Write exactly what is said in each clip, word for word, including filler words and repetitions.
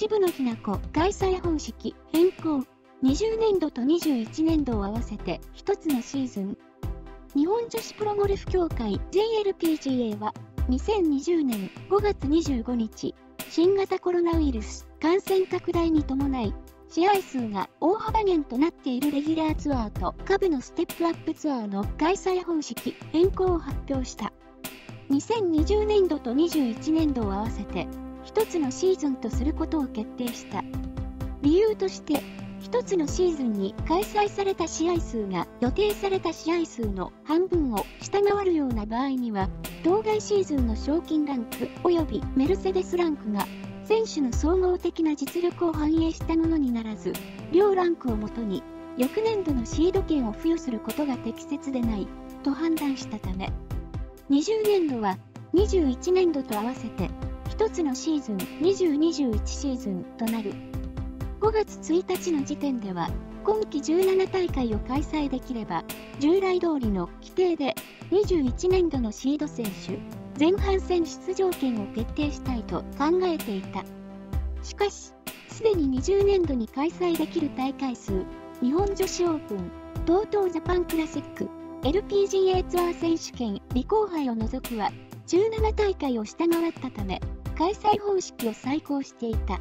渋野日向子開催方式変更。にじゅうねんどとにじゅういちねんどを合わせてひとつのシーズン。日本女子プロゴルフ協会 ジェイエルピージーエー はにせんにじゅうねんごがつにじゅうごにち、新型コロナウイルス感染拡大に伴い、試合数が大幅減となっているレギュラーツアーと下部のステップアップツアーの開催方式変更を発表した。にせんにじゅうねんどとにじゅういちねんどを合わせてひとつのシーズンとすることを決定した。理由として、ひとつのシーズンに開催された試合数が予定された試合数の半分を下回るような場合には、当該シーズンの賞金ランク及びメルセデスランクが選手の総合的な実力を反映したものにならず、両ランクをもとに翌年度のシード権を付与することが適切でないと判断したため、にじゅうねんどはにじゅういちねんどと合わせてひとつのシーズンにじゅうにじゅういちシーズンとなる。ごがつついたちの時点では、今季じゅうななたいかいを開催できれば、従来通りの規定でにじゅういちねんどのシード選手、前半戦出場権を決定したいと考えていた。しかし、すでににじゅうねんどに開催できる大会数、日本女子オープン、トートージャパンクラシック、エルピージーエー ツアー選手権、未公開を除くは、じゅうななたいかいを下回ったため、開催方式を再考していた。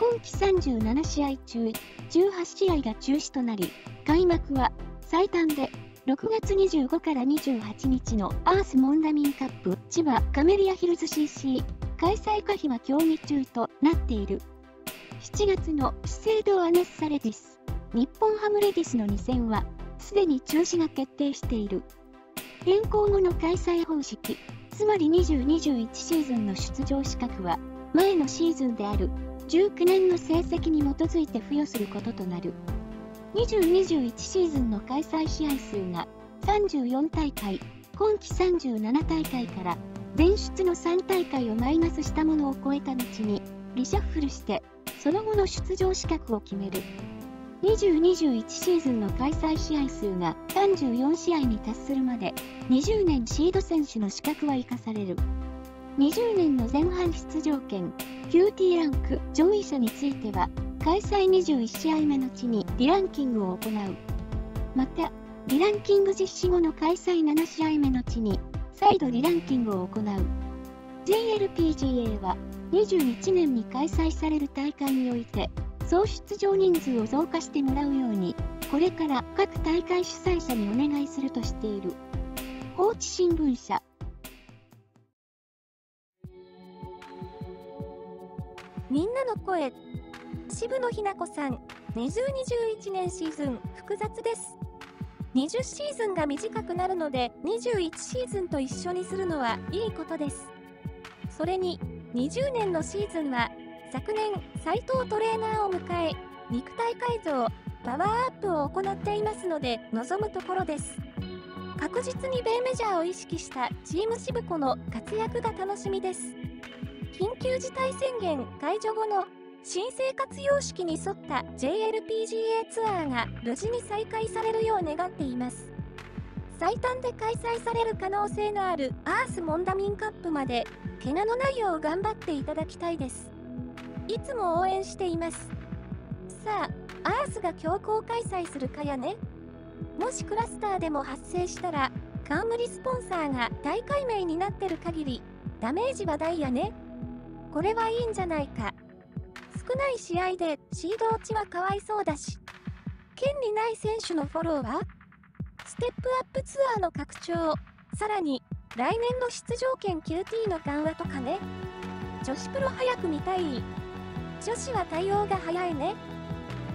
今季さんじゅうななしあい中、じゅうはちしあいが中止となり、開幕は最短でろくがつにじゅうごからにじゅうはちにちのアースモンダミンカップ千葉カメリアヒルズ シーシー、開催可否は協議中となっている。しちがつの資生堂アネッサレディス、日本ハムレディスのにせんは、すでに中止が決定している。変更後の開催方式、つまりにじゅうにじゅういちシーズンの出場資格は、前のシーズンであるじゅうきゅうねんの成績に基づいて付与することとなる。にじゅうにじゅういちシーズンの開催試合数がさんじゅうよんたいかい、今季さんじゅうななたいかいから前出のさんたいかいをマイナスしたものを超えた後にリシャッフルして、その後の出場資格を決める。にじゅうにじゅういちシーズンの開催試合数がさんじゅうよんしあいに達するまで、にじゅうねんシード選手の資格は生かされる。にじゅうねんの前半出場権 キューティー ランク上位者については、開催にじゅういちしあいめの地にリランキングを行う。また、リランキング実施後の開催ななしあいめの地に再度リランキングを行う。ジェイエルピージーエー はにじゅういちねんに開催される大会において、総出場人数を増加してもらうように、これから各大会主催者にお願いするとしている。放置新聞社。みんなの声。渋野日向子さん、にせんにじゅういちねんシーズン複雑です。にじゅうシーズンが短くなるので、にじゅういちシーズンと一緒にするのはいいことです。それににじゅうねんのシーズンは、昨年斉藤トレーナーを迎え、肉体改造、パワーアップを行っていますので、望むところです。確実に米メジャーを意識したチーム渋子の活躍が楽しみです。緊急事態宣言解除後の新生活様式に沿った ジェイエルピージーエー ツアーが無事に再開されるよう願っています。最短で開催される可能性のあるアースモンダミンカップまで、怪我のないよう頑張っていただきたいです。いつも応援しています。さあ、アースが強行開催するかやね。もしクラスターでも発生したら、冠スポンサーが大改名になってる限りダメージは大やね。これはいいんじゃないか。少ない試合でシード落ちはかわいそうだし、権利ない選手のフォローは、ステップアップツアーの拡張、さらに来年の出場権 キューティー の緩和とかね。女子プロ早く見たい。女子は対応が早いね。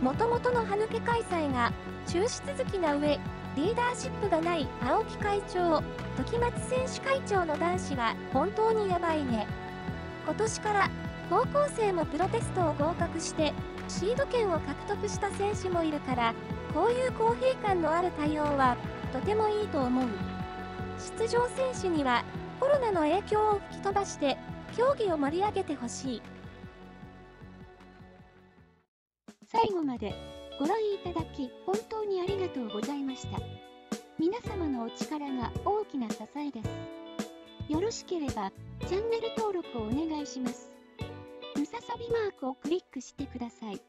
もともとの歯抜け開催が中止続きな上、リーダーシップがない青木会長、時松選手会長の男子は本当にやばいね。今年から高校生もプロテストを合格してシード権を獲得した選手もいるから、こういう公平感のある対応はとてもいいと思う。出場選手にはコロナの影響を吹き飛ばして競技を盛り上げてほしい。最後までご覧いただき本当にありがとうございました。皆様のお力が大きな支えです。よろしければチャンネル登録をお願いします。ムササビマークをクリックしてください。